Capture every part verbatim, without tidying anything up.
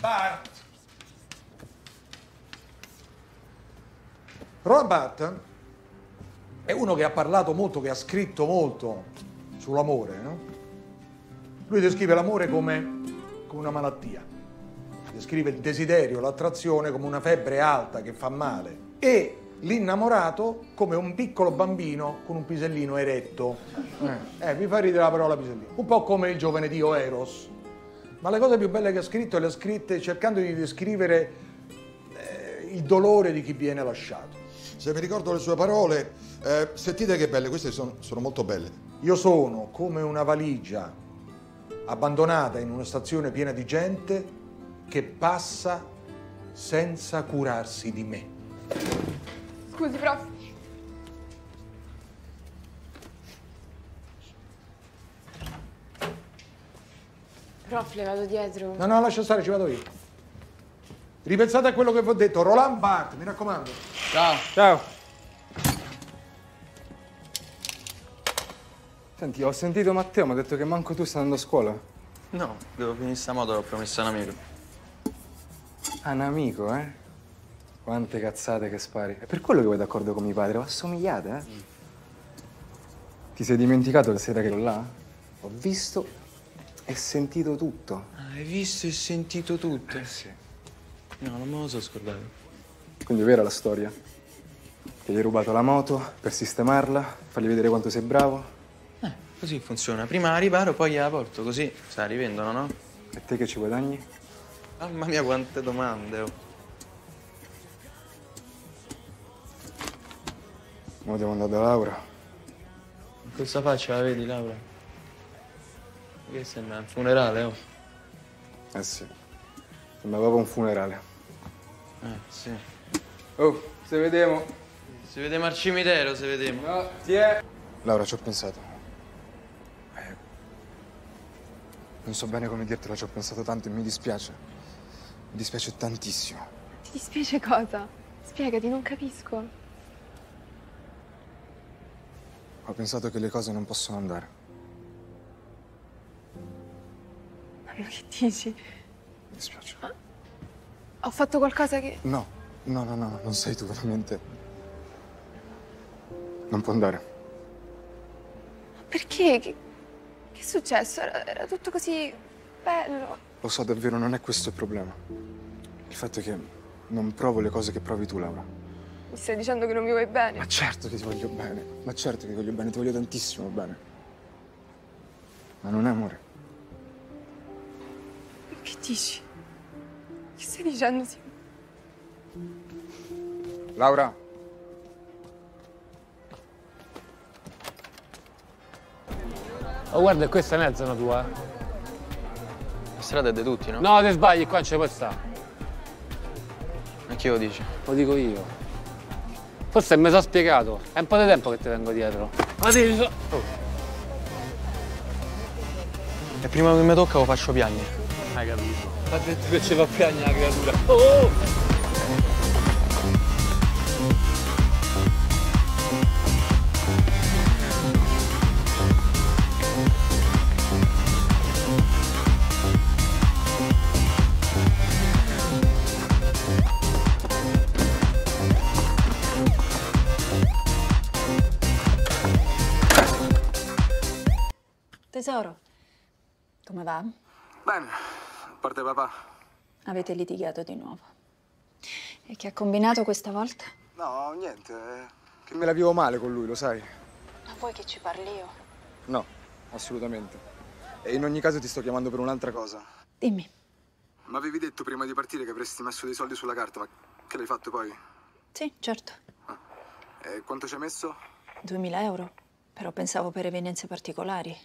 Barthes. Roland Barthes è uno che ha parlato molto, che ha scritto molto sull'amore, no? Lui descrive l'amore come, come una malattia, descrive il desiderio, l'attrazione come una febbre alta che fa male e l'innamorato come un piccolo bambino con un pisellino eretto. Eh, eh, mi fa ridere la parola pisellino, un po' come il giovane dio Eros. Ma la cosa più bella che ha scritto è le ha scritte cercando di descrivere eh, il dolore di chi viene lasciato. Se mi ricordo le sue parole, eh, sentite che belle, queste sono, sono molto belle. Io sono come una valigia abbandonata in una stazione piena di gente che passa senza curarsi di me. Scusi, prof. Prof, le vado dietro. No, no, lascia stare, ci vado io. Ripensate a quello che vi ho detto. Roland Barthes, mi raccomando. Ciao. Ciao. Senti, ho sentito Matteo, mi ha detto che manco tu stai andando a scuola. No, devo finire sta moto, l'ho promessa a un amico. A un amico, eh? Quante cazzate che spari. È per quello che vai d'accordo con mio padre, vi assomigliate, eh? Mm. Ti sei dimenticato la sera che ero là? Ho visto... Hai sentito tutto. Ah, hai visto e sentito tutto? Eh, sì. No, non me lo so scordato. Quindi è vera la storia? Che gli hai rubato la moto per sistemarla, fargli vedere quanto sei bravo? Eh, così funziona. Prima la riparo, poi gliela porto, così se la rivendono, no? E te che ci guadagni? Mamma mia, quante domande, oh. Ora devo andare da Laura. Con questa faccia la vedi, Laura? Che sembra un funerale, oh? Eh sì, sembra proprio un funerale. Eh sì. Oh, se vediamo. Se vediamo al cimitero, se vediamo. No, ti è. Laura, ci ho pensato. Eh, non so bene come dirtela, ci ho pensato tanto e mi dispiace. Mi dispiace tantissimo. Ti dispiace cosa? Spiegati, non capisco. Ho pensato che le cose non possono andare. Ma che dici? Mi dispiace. Ma... Ho fatto qualcosa che... No, no, no, no, non sei tu, veramente. Non può andare. Ma perché? Che... che è successo? Era, era tutto così... bello. Lo so, davvero, non è questo il problema. Il fatto è che non provo le cose che provi tu, Laura. Mi stai dicendo che non mi vuoi bene? Ma certo che ti voglio bene. Ma certo che ti voglio bene, ti voglio tantissimo bene. Ma non è amore. Che dici? Che stai dicendo, Simone? Laura! Oh, guarda, questa non è la zona tua, eh? La strada è di tutti, no? No, te sbagli, qua non ce può stare. Ma chi lo dice? Lo dico io. Forse mi sono spiegato. È un po' di tempo che ti vengo dietro. Ma devi... Oh. E prima che mi tocca lo faccio piangere. Hai capito? Ha detto che ci fa piangere la creatura. Oh! Tesoro, come va? Bene. A parte papà. Avete litigato di nuovo. E che ha combinato questa volta? No, niente. Eh, che me la vivo male con lui, lo sai. Ma vuoi che ci parli io? No, assolutamente. E in ogni caso ti sto chiamando per un'altra cosa. Dimmi. Ma avevi detto prima di partire che avresti messo dei soldi sulla carta, ma che l'hai fatto poi? Sì, certo. Ah. E quanto ci hai messo? duemila euro. Però pensavo per evenienze particolari.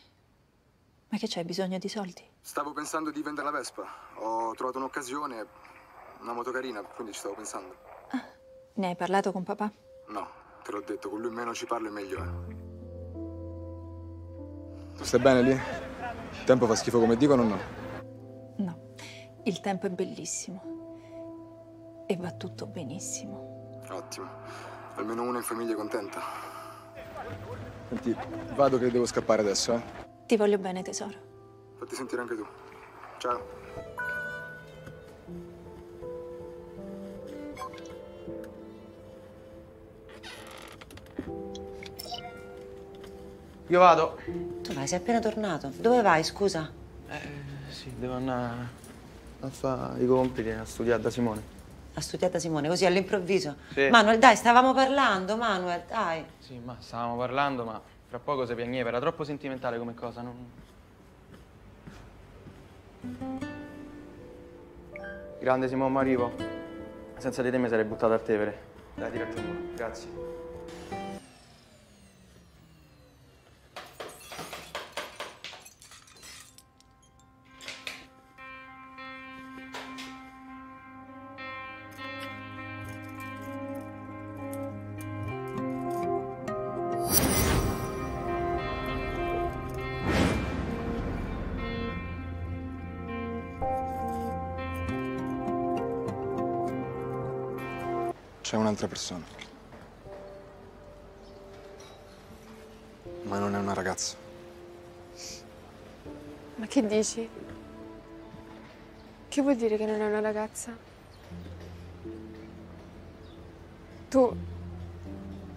Ma che c'hai bisogno di soldi? Stavo pensando di vendere la Vespa. Ho trovato un'occasione, una moto carina, quindi ci stavo pensando. Ah, ne hai parlato con papà? No, te l'ho detto, con lui meno ci parlo e meglio è. Tu stai bene lì? Il tempo fa schifo come dicono o no? No, il tempo è bellissimo. E va tutto benissimo. Ottimo, almeno una in famiglia è contenta. Senti, vado che devo scappare adesso, eh? Ti voglio bene, tesoro. Fatti sentire anche tu. Ciao. Io vado. Tu vai, sei appena tornato. Dove vai, scusa? Eh, sì, devo andare a fare i compiti, a studiare da Simone. A studiare da Simone, così all'improvviso? Sì. Manuel, dai, stavamo parlando, Manuel, dai. Sì, ma stavamo parlando, ma fra poco si piagneva. Era troppo sentimentale come cosa, non... Grande Simone Marivo. Senza di te mi sarei buttato al Tevere. Dai, ti raggiungo. Grazie. C'è un'altra persona. Ma non è una ragazza. Ma che dici? Che vuol dire che non è una ragazza? Tu...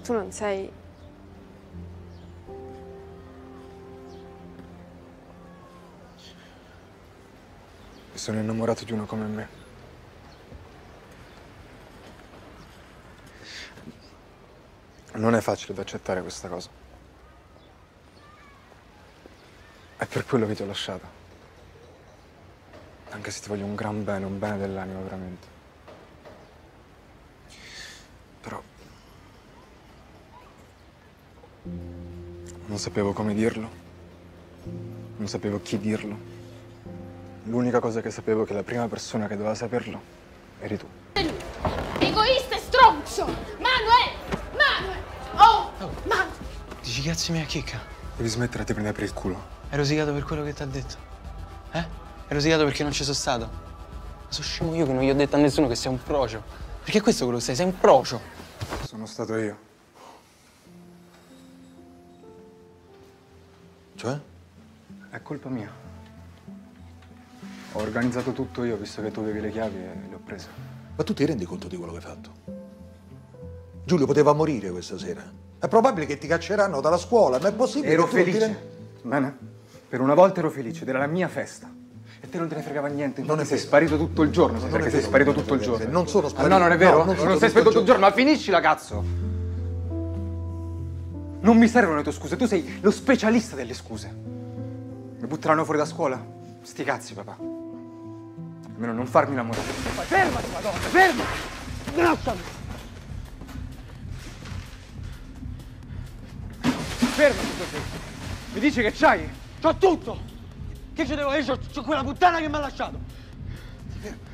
tu non sei... Mi sono innamorato di uno come me. Non è facile da accettare questa cosa. È per quello che ti ho lasciata. Anche se ti voglio un gran bene, un bene dell'anima, veramente. Però... non sapevo come dirlo. Non sapevo chi dirlo. L'unica cosa che sapevo è che la prima persona che doveva saperlo eri tu. Egoista e stronzo! Manuel! Dici cazzi mia chicca? Devi smettere di prendere per il culo. Hai rosicato per quello che ti ha detto. Eh? Hai rosicato perché non ci sono stato. Ma sono scemo io che non gli ho detto a nessuno che sei un procio. Perché questo quello sei, sei un procio. Sono stato io. Cioè? È colpa mia. Ho organizzato tutto io, visto che tu avevi le chiavi e le ho prese. Ma tu ti rendi conto di quello che hai fatto? Giulio poteva morire questa sera. È probabile che ti cacceranno dalla scuola, ma è possibile. Ero che tu felice. Ti... Bene. Per una volta ero felice, era la mia festa. E te non te ne fregava niente. Non è sei vero. Sparito tutto il giorno. Non, non è sei vero. Sparito tutto il giorno. Non sono sparito. Ah, no, non è vero. No, non, non, non sei sparito tutto il giorno, ma finiscila, cazzo! Non mi servono le tue scuse, tu sei lo specialista delle scuse. Mi butteranno fuori da scuola? Sti cazzi, papà. Almeno non farmi innamorare. Fermati, madonna, fermati! Grattami! Fermati così! Mi dici che c'hai? C'ho tutto! Che ci devo? Io c'ho quella puttana che mi ha lasciato!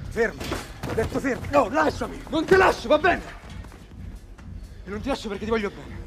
Ferma! Ho detto ferma! No, lasciami! Non ti lascio, va bene! E non ti lascio perché ti voglio bene!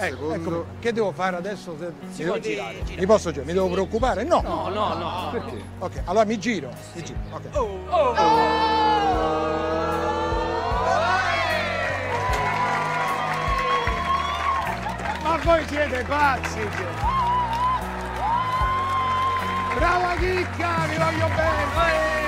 Ecco, ecco, che devo fare adesso? Si devo... può girare. Mi posso girare? Mi devo preoccupare? No! No, no, no! Perché? Ok, allora mi giro. Sì. Mi giro, ok. Oh, oh, oh. Ma voi siete pazzi! Brava chicca, vi voglio bene!